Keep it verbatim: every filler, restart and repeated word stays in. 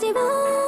ti va.